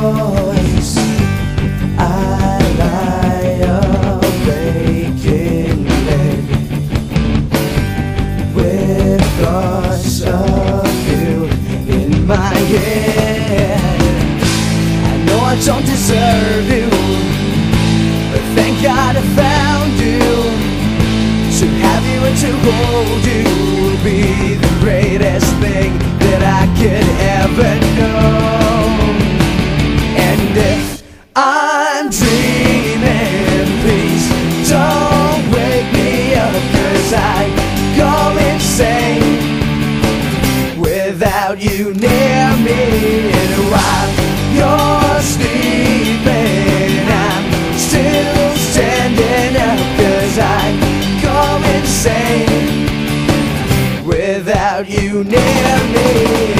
I know I don't deserve you, but thank God I found you. To have you and to hold you will be the greatest thing that I could ever know. And if I'm dreaming, please don't wake me up, 'cause I go insane without you near me. And while you're sleeping, I'm still standing up, 'cause I go insane without you near me.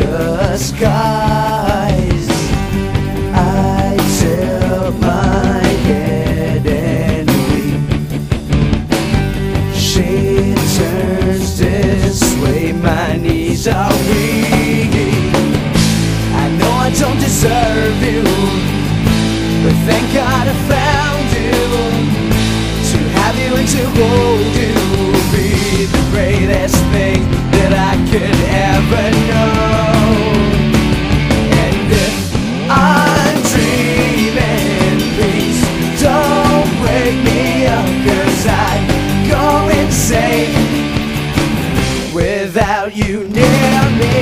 The skies, I tilt my head and weep. She turns this way, my knees are weak. I know I don't deserve you, but thank God I found you. To have you and to hold you will be the greatest thing that I could ever know. Without you near me,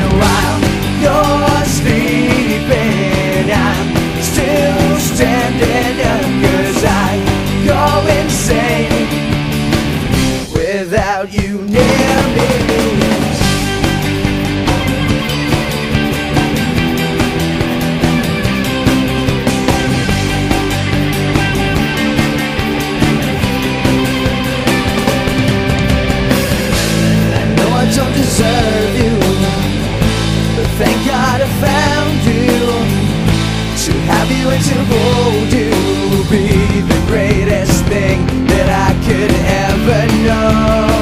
and while you're sleeping, I'm still standing up, 'cause I go insane without you near me. Thank God I found you. To have you and to hold you will be the greatest thing that I could ever know.